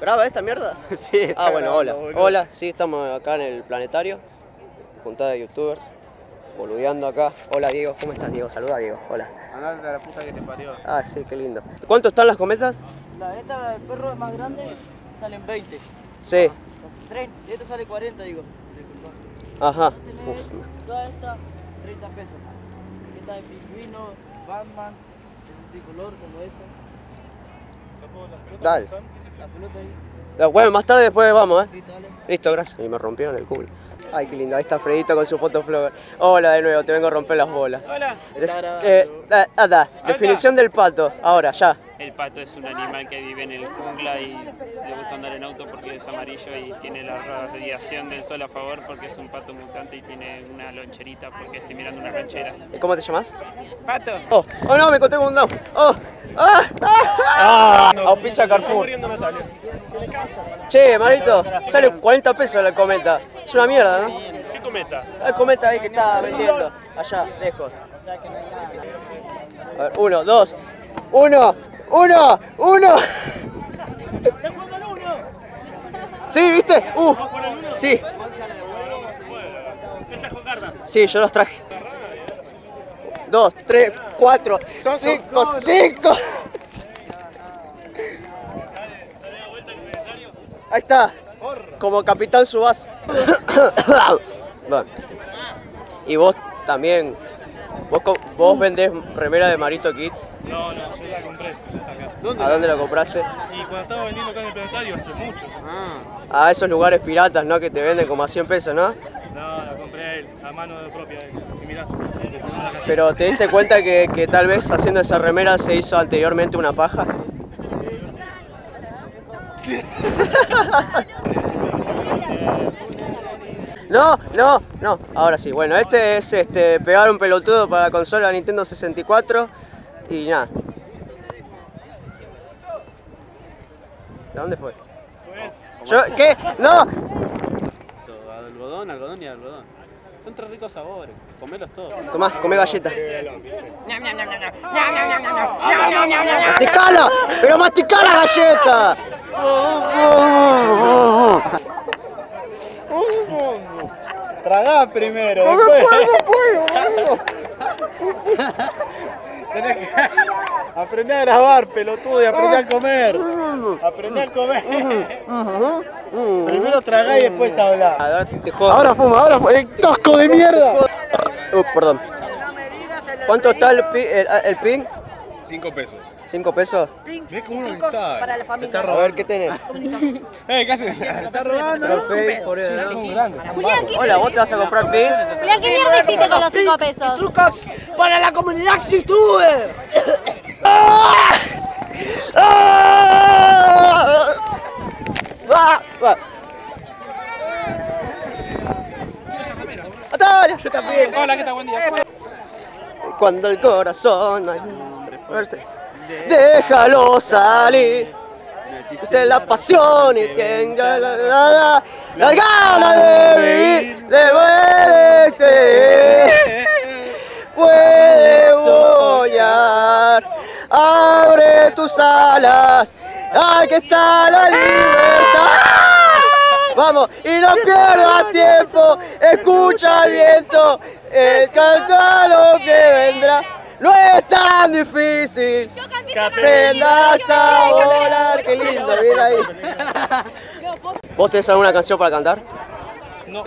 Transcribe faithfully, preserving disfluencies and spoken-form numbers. ¿Graba esta mierda? Sí. Ah, bueno, hola. Hola, sí, estamos acá en el Planetario. Juntada de youtubers. Boludeando acá. Hola, Diego. ¿Cómo estás, Diego? Saluda, Diego. Hola. Andate a la puta que te parió. Ah, sí, qué lindo. ¿Cuánto están las cometas? La esta, la del perro, es más grande. Salen veinte. Sí. treinta. Y esta sale cuarenta, digo. Ajá. Toda esta, treinta pesos. Esta de pingüino, Batman, multicolor, como esa. Dale. La pelota ahí. La, bueno, más tarde después vamos, ¿eh? Listo, dale. Listo, gracias. Y me rompieron el culo. Ay, qué lindo. Ahí está Fredito con su foto flogger. Hola de nuevo, te vengo a romper las bolas. Hola. Des, eh, da, da, da. Definición del pato. Ahora, ya. El pato es un animal que vive en el jungla y le gusta andar en auto porque es amarillo y tiene la radiación del sol a favor porque es un pato mutante y tiene una loncherita porque estoy mirando una lonchera. ¿Cómo te llamas? Pato. Oh, oh no, me encontré con un no. Oh, ah, ah, ah. Auspicia Carrefour. Che, Marito, sale cuarenta pesos la cometa. Es una mierda, ¿no? ¿Qué cometa? La cometa ahí que está vendiendo, allá, lejos. A ver, uno, dos, uno. ¡Uno! ¡Uno! ¡Está jugando al uno! Sí, ¿viste? ¡Uh! Sí. ¿Estas con cartas? Sí, yo los traje. Dos, tres, cuatro, cinco, cinco. Ahí está. Como Capitán Tsubasa. Bueno. Y vos también. ¿Vos, ¿Vos vendés remera de Marito Kids? No, no, yo la compré. Acá. ¿Dónde? ¿A dónde la compraste? Y cuando estaba vendiendo acá en el Planetario, hace mucho. Ah. A esos lugares piratas, ¿no? Que te venden como a cien pesos, ¿no? No, la compré a él, a mano propia. Él. Y mirá, él pero ¿te diste cuenta que, que tal vez haciendo esa remera se hizo anteriormente una paja? No, no, no, ahora sí. Bueno, este es este, pegar un pelotudo para la consola Nintendo sesenta y cuatro y nada. ¿De dónde fue? Yo, ¿qué? ¡No! Algodón, algodón y algodón. Son tres ricos sabores, comelos todos. Tomás, come galletas. ¡Masticala! ¡Pero masticá la galleta! ¡Oh! Tragá primero, no después. ¡No puedo, no puedo! Tenés que aprender a grabar, pelotudo, y aprender a comer. Aprender a comer. Primero tragá y después hablá. Ahora te jodas. Ahora fuma, ahora fuma. ¡Tosco de mierda! Uh, perdón. ¿Cuánto está el, pi el, el ping? cinco pesos. ¿cinco pesos? Ve cómo uno está. Para la familia. A ver, ¿qué tenés? ¡Eh, casi! ¡Está robando! Trofeo, joder. Son grandes. Hola, ¿vos te vas a comprar pins? Julián, ¿qué mierda hiciste con los cinco pesos? ¡Trucos para la comunidad si tuve! ¡Yo también! Hola, ¿qué tal? Buen día. Cuando el corazón... Déjalo salir. Usted la pasión y tenga la, la, la, la gana de vivir. De puede, puede volar. Abre tus alas. Aquí está la libertad. Vamos, y no pierdas tiempo. Escucha el viento. El cantar lo que vendrá. No es tan difícil que aprendas a volar. Qué lindo, mira ahí. ¿Vos tenés alguna canción para cantar? No.